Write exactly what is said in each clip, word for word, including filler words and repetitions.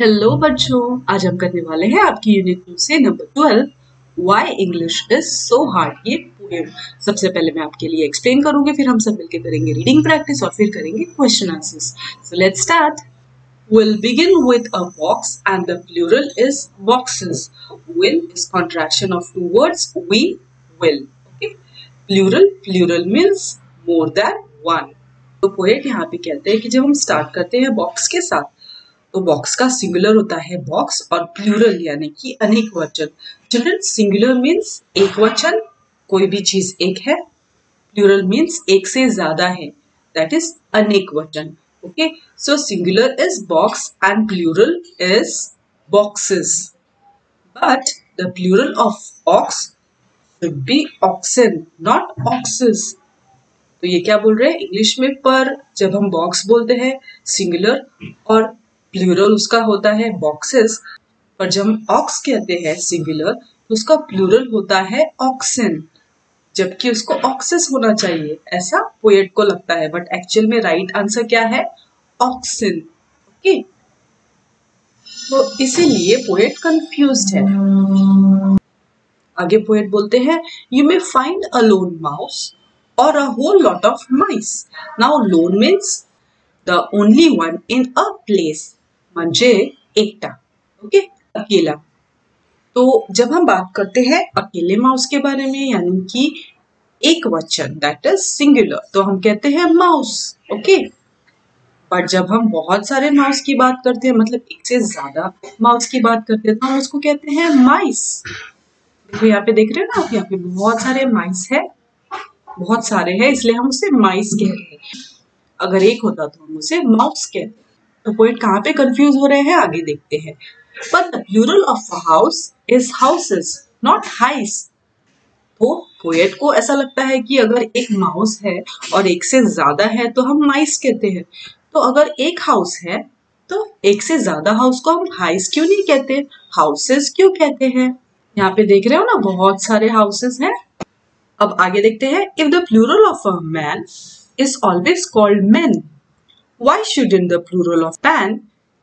Hello बच्चों, आज हम करने वाले हैं आपकी यूनिट टू से number twelve why English is so hard ये पोएम। सबसे पहले मैं आपके लिए एक्सप्लेन करूंगी, फिर हम सब मिलकर करेंगे रीडिंग प्रैक्टिस और फिर करेंगे question answers. So let's start. We'll begin with a box and the plural is boxes. We'll is contraction of two words we will. Okay, plural plural means more than one. तो poet यहाँ पे कहते हैं कि जब हम start करते हैं बॉक्स के साथ तो बॉक्स का सिंगुलर होता है बॉक्स और प्लूरल यानी कि अनेक वचन। चिल्ड्रन, सिंगुलर मीन्स एक वचन, कोई भी चीज एक है। प्लूरल मीन्स एक से ज्यादा है, दैट इज अनेक वचन। Okay, so singular is box and plural is boxes, but the plural of ox should be oxen not oxes. तो ये क्या बोल रहे हैं इंग्लिश में, पर जब हम बॉक्स बोलते हैं सिंगुलर और प्लूरल उसका होता है बॉक्सेस, पर जब हम ऑक्स कहते हैं सिंगुलर तो उसका प्लूरल होता है ऑक्सन, जबकि उसको ऑक्सेस होना चाहिए, ऐसा पोएट को लगता है, बट एक्चुअल में राइट आंसर क्या है, ऑक्सन। ओके, तो इसीलिए पोएट कंफ्यूज्ड है। आगे पोएट बोलते हैं you may find a lone mouse or a whole lot of mice. Now lone means the only one in a place. म्हणजे एकटा, okay, अकेला। तो जब हम बात करते हैं अकेले माउस के बारे में यानी कि एक वचन दैट इज सिंगुलर तो हम कहते हैं माउस, ओके। पर जब हम बहुत सारे माउस की बात करते हैं मतलब एक से ज्यादा माउस की बात करते हैं तो हम उसको कहते हैं माइस। देखो यहाँ पे देख रहे हो ना आप, यहाँ पे बहुत सारे माइस है, बहुत सारे हैं इसलिए हम उसे माइस कहते हैं। अगर एक होता तो हम उसे माउस कहते। तो पोएट कहाँ पे कंफ्यूज हो रहे हैं आगे देखते हैं। But the plural of a house is houses not hice. तो पोएट को ऐसा लगता है कि अगर एक माउस है और एक से ज्यादा है तो हम माइस कहते हैं, तो अगर एक हाउस है तो एक से ज्यादा हाउस को हम हाइस क्यों नहीं कहते, हाउसेस क्यों कहते हैं। यहाँ पे देख रहे हो ना बहुत सारे हाउसेस हैं। अब आगे देखते हैं if the plural of a man is always called man why shouldn't the plural of pan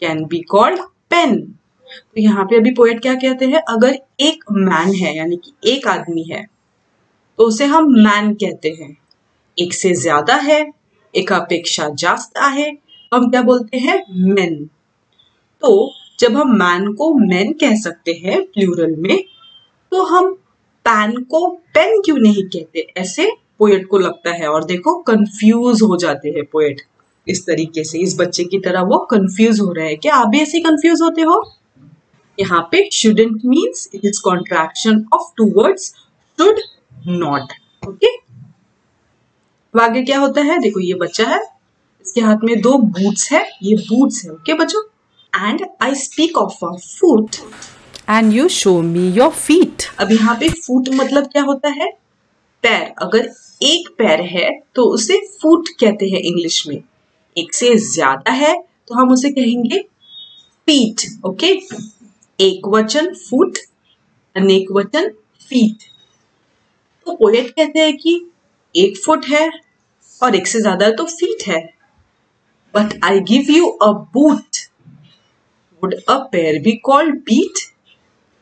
can be called pen. तो यहाँ पे अभी पोएट क्या कहते हैं, अगर एक मैन है यानी कि एक आदमी है तो उसे हम मैन कहते हैं, एक से ज्यादा है, एक अपेक्षा जास्त है, हम क्या बोलते हैं मेन। तो जब हम मैन को मैन कह सकते हैं प्लूरल में तो हम पैन को पेन क्यों नहीं कहते, ऐसे पोएट को लगता है। और देखो कंफ्यूज हो जाते हैं पोएट इस तरीके से, इस बच्चे की तरह वो कंफ्यूज हो रहे हैं। क्या आप भी ऐसे कंफ्यूज होते हो। यहाँ पे shouldn't means it is contraction of two words should not। Okay, आगे क्या होता है देखो, ये बच्चा है, इसके हाथ में दो बूट्स है, ये बूट्स है। ओके बच्चों, and I speak of a foot And you show me your feet. अब यहाँ पे फुट मतलब क्या होता है, पैर। अगर एक पैर है तो उसे फुट कहते हैं इंग्लिश में, एक से ज्यादा है तो हम उसे कहेंगे फीट। ओके, एक वचन फुट, अनेक वचन फीट। तो पोएट कहते हैं कि एक फुट है और एक से ज्यादा तो फीट है। But I give you a boot would a pair be called beat.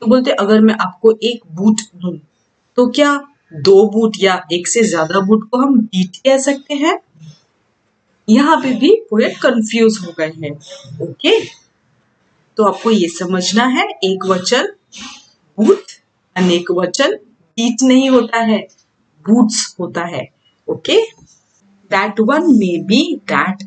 तो बोलते अगर मैं आपको एक बूट दूं तो क्या दो बूट या एक से ज्यादा बूट को हम बीट कह सकते हैं। यहाँ पे भी पोएट कंफ्यूज हो गए हैं। ओके, तो आपको ये समझना है एक वचन बूट, अनेक वचन बीट नहीं होता है, बूट्स होता है। Okay, that one may be that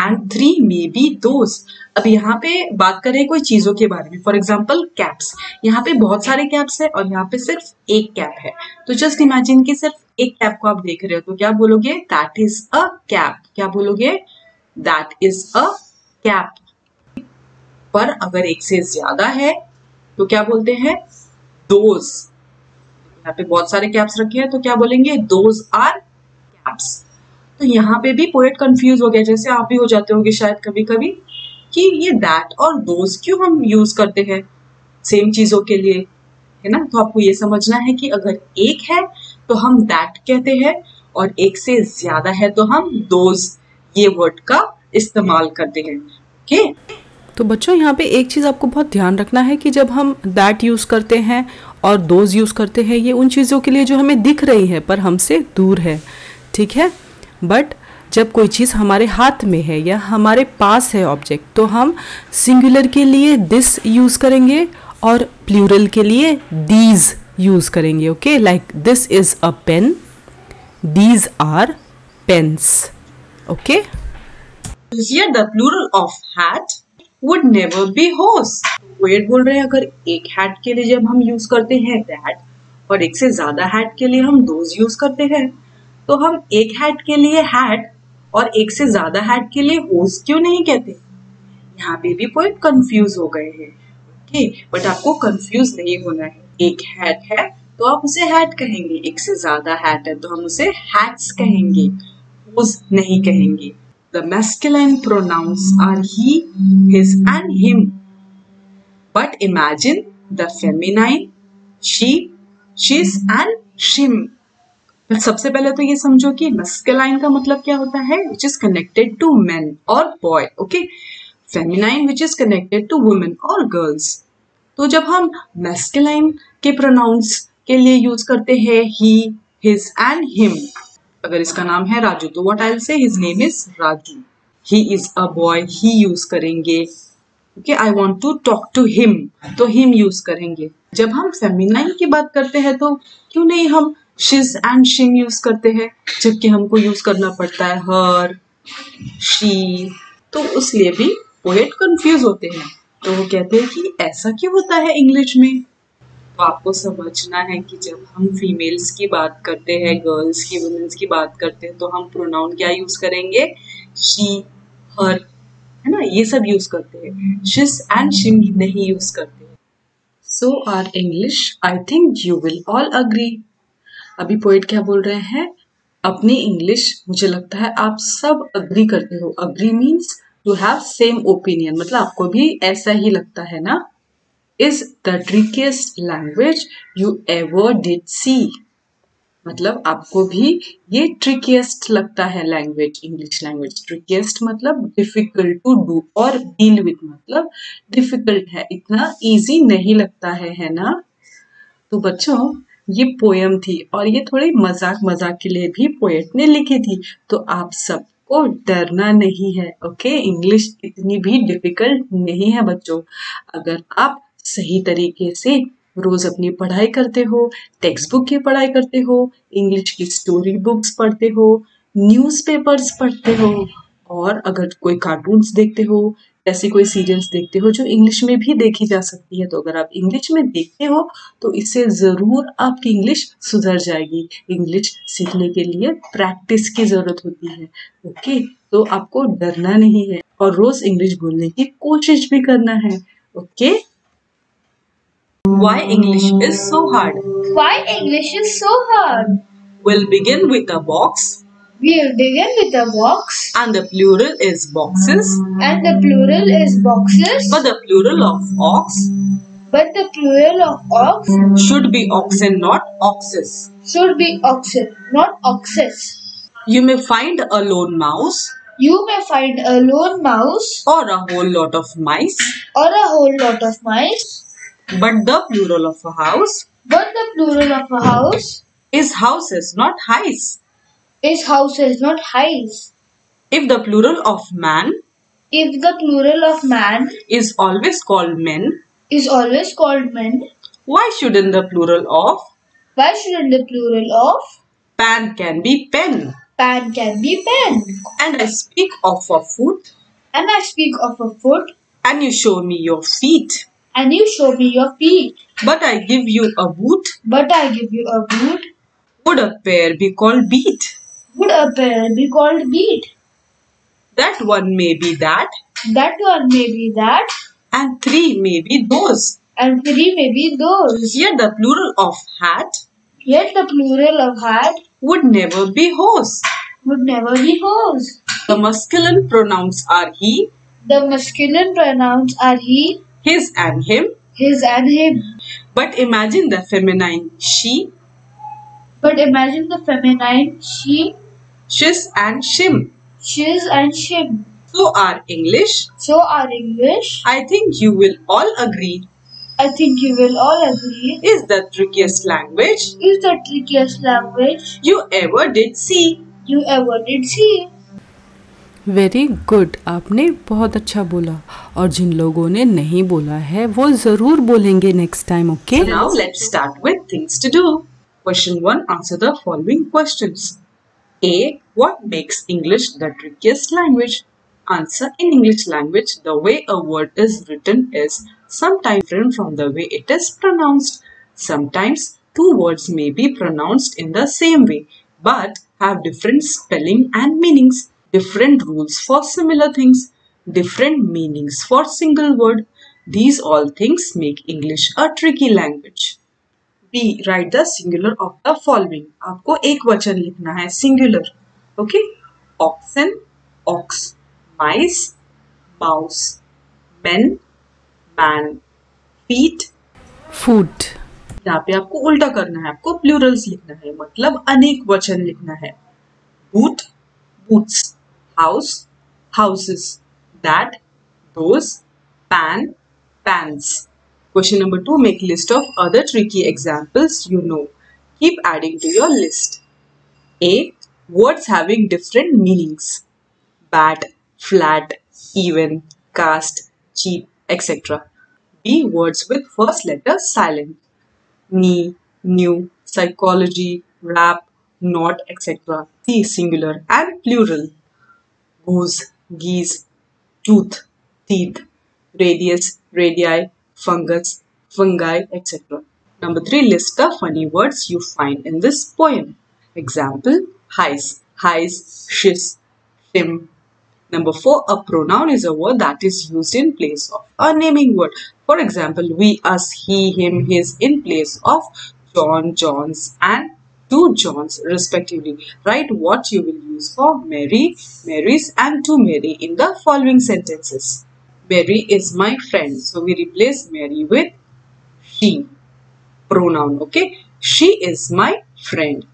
and three may be those. अब यहाँ पे बात करें कोई चीजों के बारे में, फॉर एग्जाम्पल कैप्स। यहाँ पे बहुत सारे कैप्स है और यहाँ पे सिर्फ एक कैप है, तो जस्ट इमेजिन कि सिर्फ एक कैप को आप देख रहे हो तो क्या बोलोगे, दैट इज अ कैप। क्या बोलोगे, दैट इज अ कैप। पर अगर एक से ज्यादा है तो क्या बोलते हैं, दोस। यहाँ पे बहुत सारे कैप्स रखे हैं तो क्या बोलेंगे, दोस आर कैप्स। तो यहाँ पे भी पोएट कंफ्यूज हो गया, जैसे आप भी हो जाते होंगे शायद कभी कभी कि ये दैट और दोज क्यों हम यूज करते हैं सेम चीजों के लिए, है ना। तो आपको ये समझना है कि अगर एक है तो हम दैट कहते हैं और एक से ज्यादा है तो हम दोज ये वर्ड का इस्तेमाल करते हैं। ओके, तो बच्चों यहाँ पे एक चीज़ आपको बहुत ध्यान रखना है कि जब हम दैट यूज़ करते हैं और दोज यूज़ करते हैं, ये उन चीज़ों के लिए जो हमें दिख रही है पर हमसे दूर है, ठीक है। बट जब कोई चीज़ हमारे हाथ में है या हमारे पास है ऑब्जेक्ट, तो हम सिंगुलर के लिए दिस यूज़ करेंगे और प्लूरल के लिए दीज यूज़ करेंगे। Okay, like this is a pen, these are pens. Okay, here the plural of hat would never be hose. Wait बोल रहे हैं अगर एक हैट के लिए जब हम यूज करते हैं दैट और एक से ज्यादा हैट के लिए हम दोज यूज करते हैं, तो हम एक हैट के लिए हैट और एक से ज्यादा हैट के लिए होस क्यों नहीं कहते? यहाँ पे भी पॉइंट कंफ्यूज हो गए हैं। ओके, बट आपको कंफ्यूज नहीं होना है। एक हैट है तो आप उसे हैट कहेंगे, एक से ज्यादा हैट है तो हम उसे हैट्स कहेंगे, होस नहीं कहेंगे। The masculine pronouns are he, his and him. But imagine the feminine she, she's and shim. सबसे पहले तो ये समझो कि masculine का मतलब क्या होता है, which is connected to men or boy, okay? Feminine which is connected to women or girls. तो जब हम masculine के pronouns के लिए यूज करते हैं he, his and him, अगर इसका नाम है राजू तो what I will say his name is Raju, he is a boy, he use करेंगे। Okay, I want to talk to him तो हिम यूज करेंगे। जब हम फेमिनाइन की बात करते हैं तो क्यों नहीं हम शीज एंड शिम यूज करते हैं, जबकि हमको यूज करना पड़ता है हर, शी। तो उसलिए भी पोएट कंफ्यूज होते हैं, तो वो कहते हैं कि ऐसा क्यों होता है इंग्लिश में। आपको समझना है कि जब हम फीमेल्स की बात करते हैं, गर्ल्स की, वुमेन्स की बात करते हैं, तो हम प्रोनाउन क्या यूज करेंगे, शी, हर, है ना, ये सब यूज करते हैं। शिस एंड शिम नहीं यूज करते। So our English, I think you will all agree. अभी पोएट क्या बोल रहे हैं, अपनी इंग्लिश मुझे लगता है आप सब अग्री करते हो। Agree means to have same opinion, मतलब आपको भी ऐसा ही लगता है ना। Is the trickiest language you ever did see? मतलब आपको भी ये trickiest लगता है language, English language। Trickiest मतलब difficult to do और deal with मतलब difficult है, इतना easy नहीं लगता है, है ना। तो बच्चों ये poem थी और ये थोड़ी मजाक मजाक के लिए भी poet ने लिखी थी, तो आप सबको डरना नहीं है। ओके, English इतनी भी difficult नहीं है बच्चों। अगर आप सही तरीके से रोज अपनी पढ़ाई करते हो, टेक्स्ट बुक की पढ़ाई करते हो, इंग्लिश की स्टोरी बुक्स पढ़ते हो, न्यूज़पेपर्स पढ़ते हो, और अगर कोई कार्टून्स देखते हो, ऐसी कोई सीरियल्स देखते हो जो इंग्लिश में भी देखी जा सकती है, तो अगर आप इंग्लिश में देखते हो तो इससे ज़रूर आपकी इंग्लिश सुधर जाएगी। इंग्लिश सीखने के लिए प्रैक्टिस की ज़रूरत होती है। ओके, तो आपको डरना नहीं है और रोज़ इंग्लिश बोलने की कोशिश भी करना है। Okay, Why English is so hard? Why English is so hard? We'll begin with a box. We'll begin with a box. And the plural is boxes. And the plural is boxes. But the plural of ox. But the plural of ox. Should be oxen, not oxes. Should be oxen, not oxes. You may find a lone mouse. You may find a lone mouse. Or a whole lot of mice. Or a whole lot of mice. But the plural of a house. But the plural of a house. Is houses, not highs. Is houses, not highs. If the plural of man. If the plural of man. Is always called men. Is always called men. Why shouldn't the plural of. Why shouldn't the plural of. Pan can be pen. Pan can be pen. And I speak of a foot. And I speak of a foot. And you show me your feet. And you show me your feet. But I give you a boot. But I give you a boot. Would a pear be called beet? Would a pear be called beet? That one may be that. That one may be that. And three may be those. And three may be those. Here the plural of hat. Here the plural of hat. Would never be hose. Would never be hose. The masculine pronouns are he. The masculine pronouns are he. His and him. His and him. But imagine the feminine she. But imagine the feminine she. She's and shim. She's and shim. So our English. So our English. I think you will all agree. I think you will all agree. Is the trickiest language. Is the trickiest language. You ever did see. You ever did see. Very good. आपने बहुत अच्छा बोला और जिन लोगों ने नहीं बोला है वो जरूर बोलेंगे next time, okay? Now let's start with things to do. Question one. Answer the following questions. A. What makes English the trickiest language? Answer. In English language, the way a word is written is sometimes different from the way it is pronounced. Sometimes two words may be pronounced in the same way but have different spelling and meanings, different rules for similar things, different meanings for single word. These all things make English a tricky language. B. Write the singular of the following. आपको एक वचन लिखना है singular. Okay? Oxen, ox, mice, mouse, men, man, feet, foot. यहाँ पे आपको उल्टा करना है, आपको प्लूरल्स लिखना है मतलब अनेक वचन लिखना है. Boot, boots, house, houses, that, those, pan, pans. Question number two. Make list of other tricky examples you know. Keep adding to your list. A. Words having different meanings. Bat, flat, even, cast, cheap, et cetera. B. Words with first letter silent. Knee, new, psychology, rap, not, et cetera. C. Singular and plural. Goose, geese, tooth, teeth, radius, radii, fungus, fungi, et cetera. Number three, list the funny words you find in this poem. Example, highs, highs, shis, tim. Number four, a pronoun is a word that is used in place of a naming word. For example, we, us, he, him, his in place of John, Johns and two Johns respectively. Write what you will use for Mary, Mary's and to Mary in the following sentences. Mary is my friend. So we replace Mary with she pronoun. Okay. She is my friend.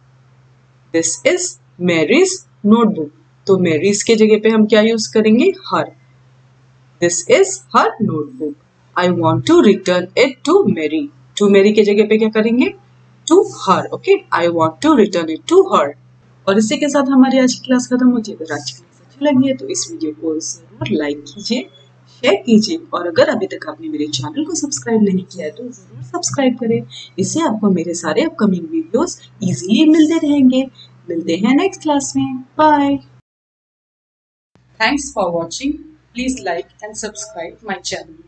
This is Mary's notebook. So Mary's के जगह पे हम क्या use करेंगे? Her. This is her notebook. I want to return it to Mary. To Mary के जगह पे क्या करेंगे? To her. Okay. I want to return it to her. और इसी के साथ हमारी आज की क्लास खत्म होती है. अगर आज की क्लास अच्छी लगी है तो इस वीडियो को जरूर लाइक कीजिए, शेयर कीजिए और अगर अभी तक आपने मेरे चैनल को सब्सक्राइब नहीं किया है तो जरूर सब्सक्राइब करें. इससे आपको मेरे सारे अपकमिंग वीडियोस इजीली मिलते रहेंगे. मिलते हैं नेक्स्ट क्लास में. Bye. Thanks for watching. Please like and subscribe my channel.